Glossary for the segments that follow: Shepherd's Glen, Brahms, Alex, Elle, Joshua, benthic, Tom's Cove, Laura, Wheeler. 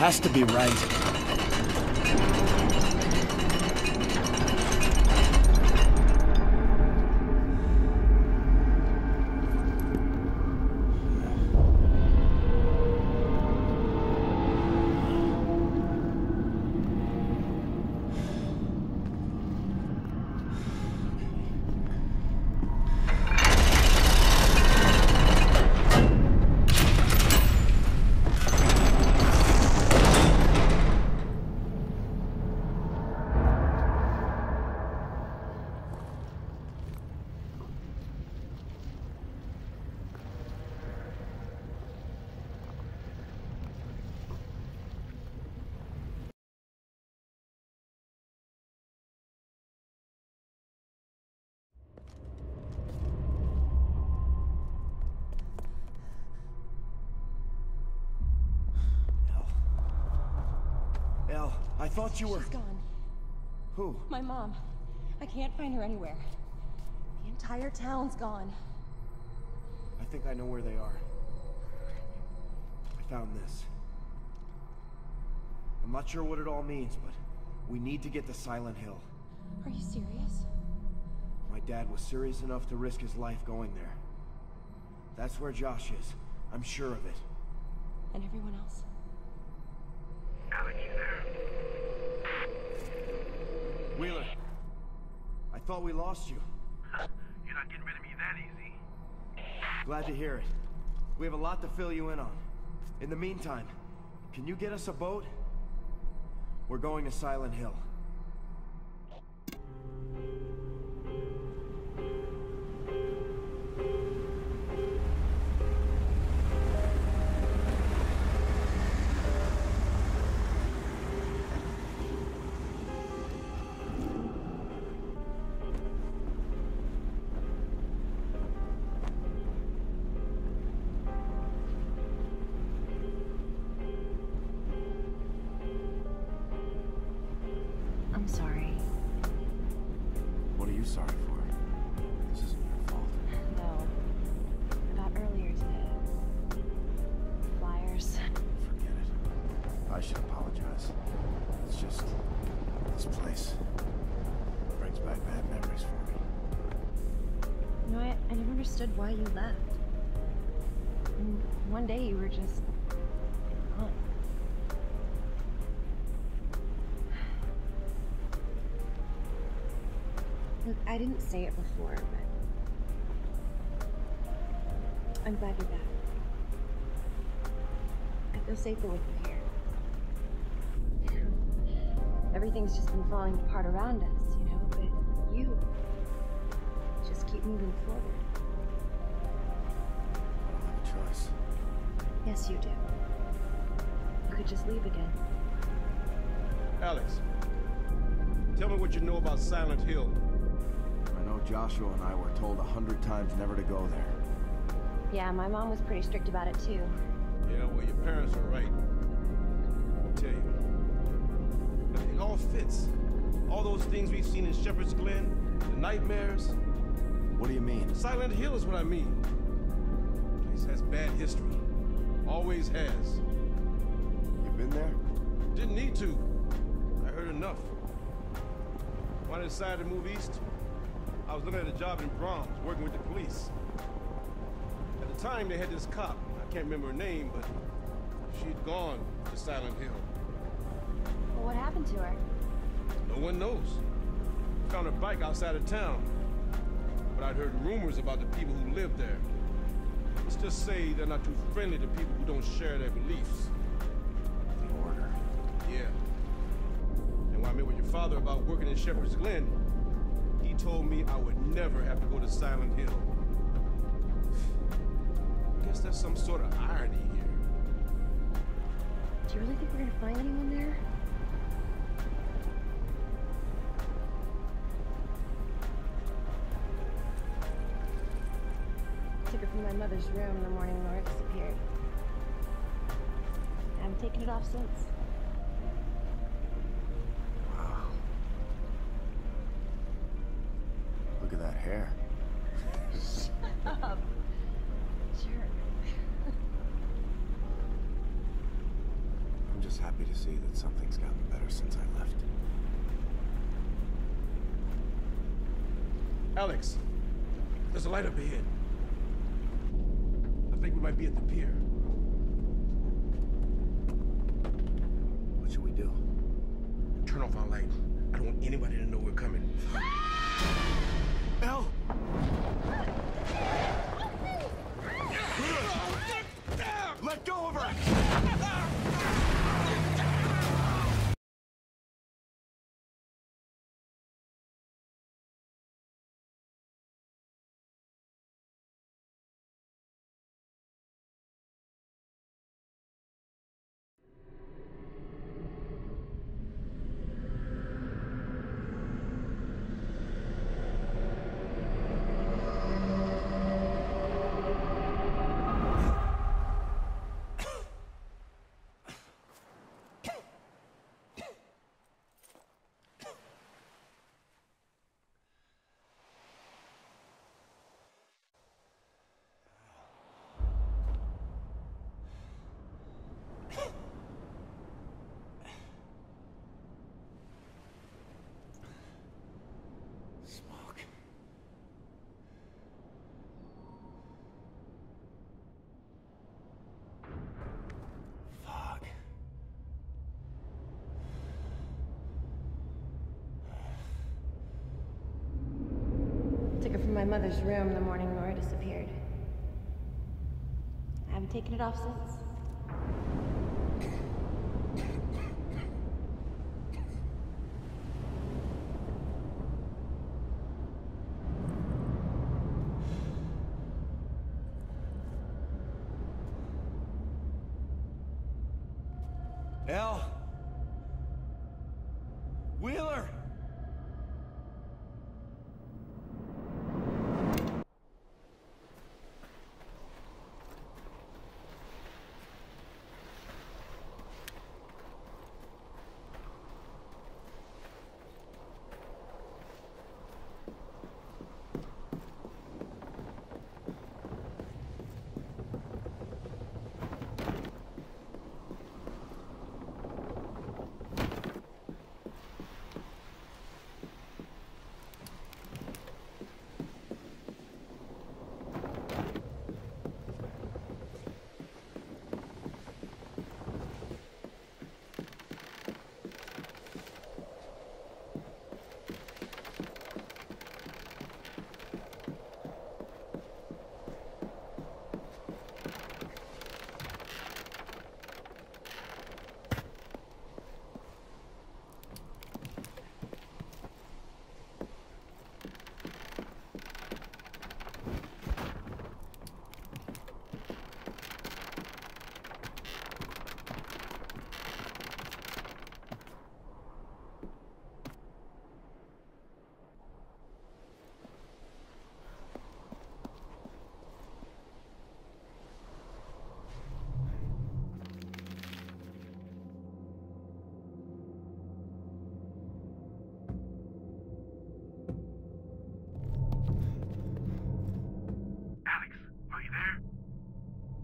has to be right. Elle, I thought you were... She's gone. Who? My mom. I can't find her anywhere. The entire town's gone. I think I know where they are. I found this. I'm not sure what it all means, but we need to get to Silent Hill. Are you serious? My dad was serious enough to risk his life going there. That's where Josh is. I'm sure of it. And everyone else? Alex, you there? Wheeler, I thought we lost you. You're not getting rid of me that easy. Glad to hear it. We have a lot to fill you in on. In the meantime, can you get us a boat? We're going to Silent Hill. Why you left. And one day you were just gone. Look, I didn't say it before, but I'm glad you're back. I feel safer with you here. Everything's just been falling apart around us, you know, but you just keep moving forward. Yes, you do. You could just leave again. Alex, tell me what you know about Silent Hill. I know Joshua and I were told 100 times never to go there. Yeah, my mom was pretty strict about it too. Yeah, well, your parents are right. I'll tell you. It all fits. All those things we've seen in Shepherd's Glen, the nightmares. What do you mean? Silent Hill is what I mean. Has bad history. Always has. You been there? Didn't need to. I heard enough. When I decided to move east, I was looking at a job in Brahms, working with the police. At the time, they had this cop. I can't remember her name, but she'd gone to Silent Hill. Well, what happened to her? No one knows. Found her bike outside of town. But I'd heard rumors about the people who lived there. Let's just say they're not too friendly to people who don't share their beliefs. The order. Yeah. And when I met with your father about working in Shepherd's Glen, he told me I would never have to go to Silent Hill. I guess there's some sort of irony here. Do you really think we're gonna find anyone there? From my mother's room the morning Laura disappeared. I haven't taken it off since. Wow. Look at that hair. Shut up. Jerk. I'm just just happy to see that something's gotten better since I left. Alex, there's a light up ahead. I think we might be at the pier. What should we do? Turn off our light. I don't want anybody to know we're coming. Elle! Let go of her! From my mother's room the morning Laura disappeared. I haven't taken it off since. Elle! Wheeler!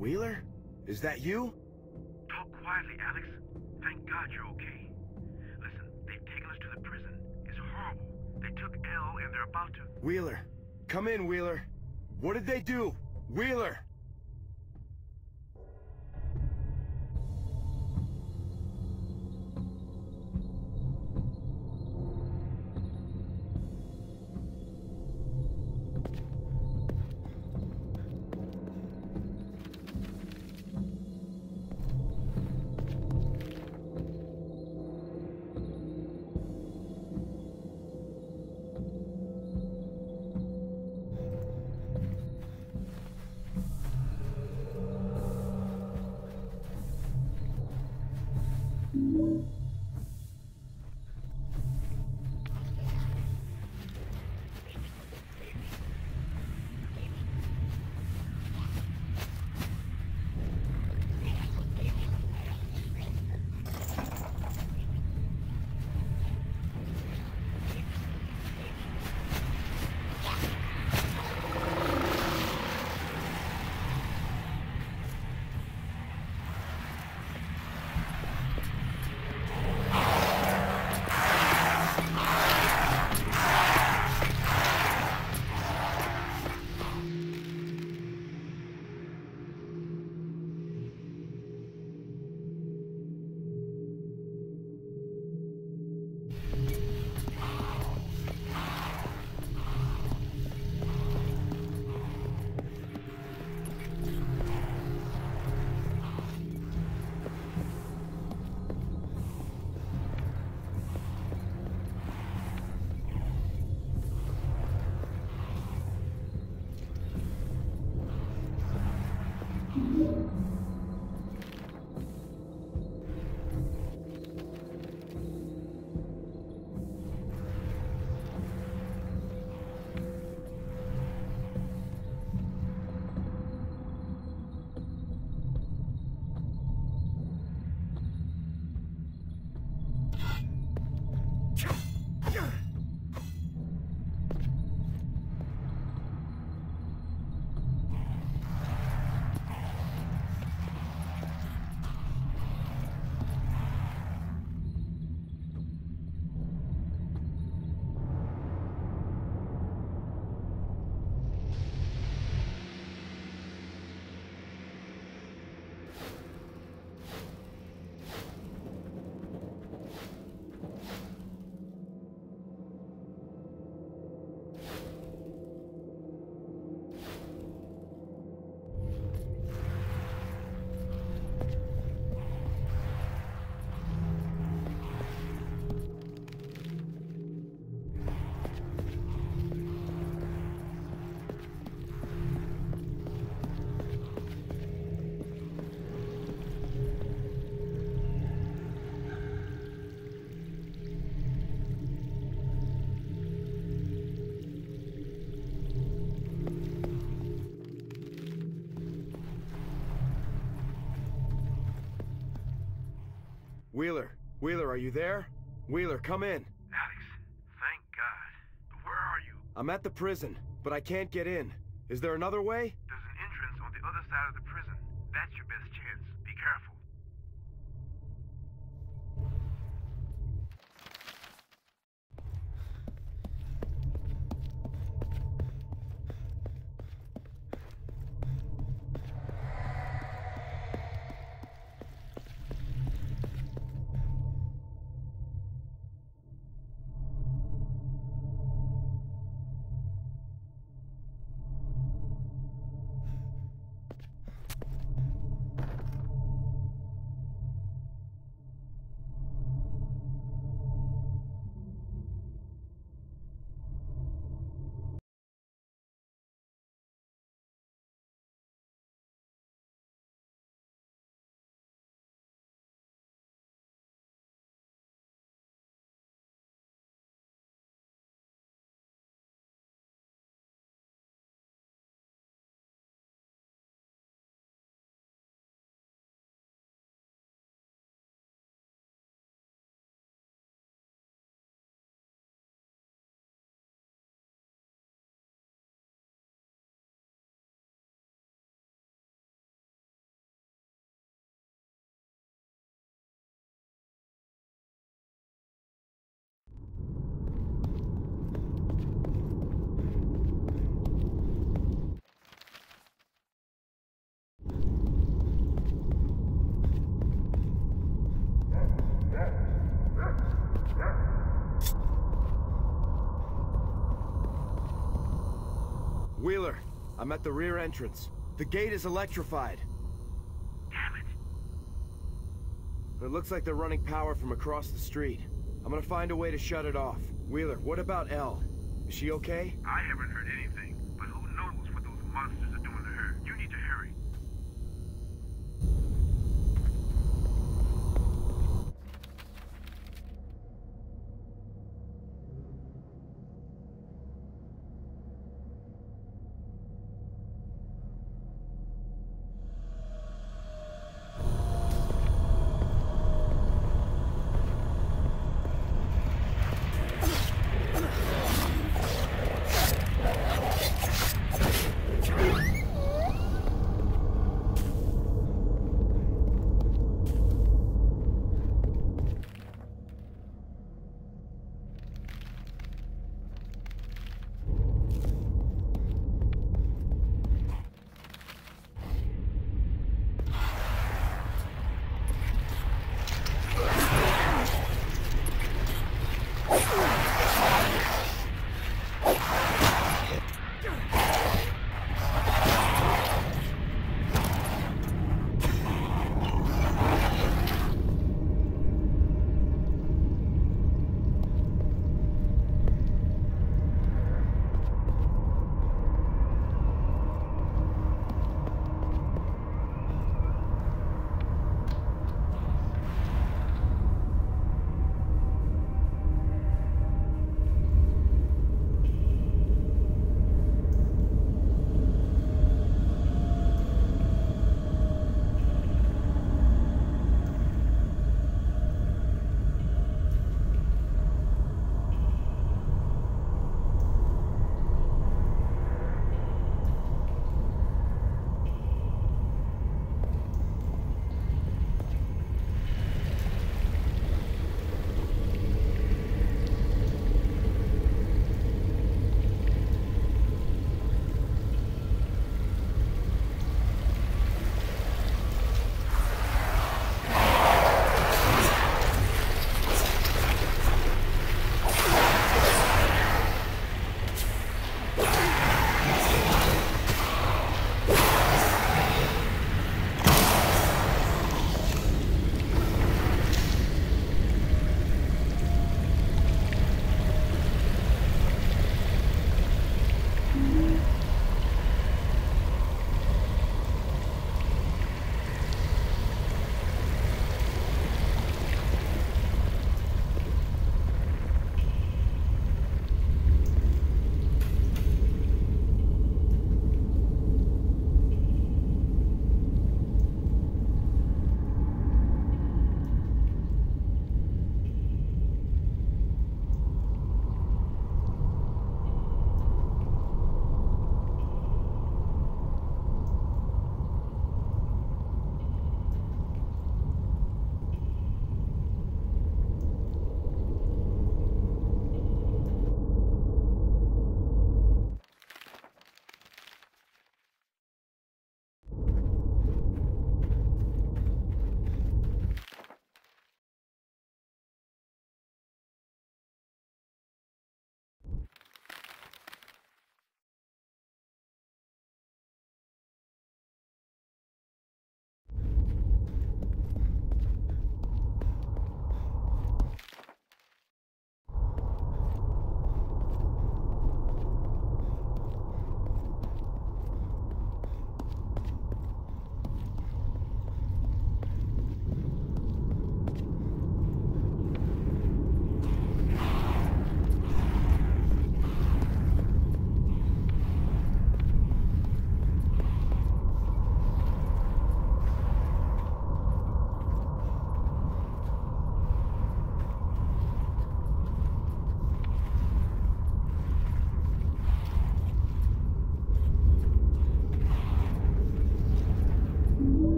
Wheeler? Is that you? Talk quietly, Alex. Thank God you're okay. Listen, they've taken us to the prison. It's horrible. They took Elle and they're about to... Wheeler. Come in, Wheeler. What did they do? Wheeler! Wheeler. Wheeler, are you there? Wheeler, come in. Alex, thank God. Where are you? I'm at the prison, but I can't get in. Is there another way? There's an entrance on the other side of the prison. That's your best chance. Be careful. Wheeler, I'm at the rear entrance. The gate is electrified. Damn it. It looks like they're running power from across the street. I'm gonna find a way to shut it off. Wheeler, what about Elle? Is she okay? I haven't heard anything, but who knows what those monsters are doing to her? You need to hurry.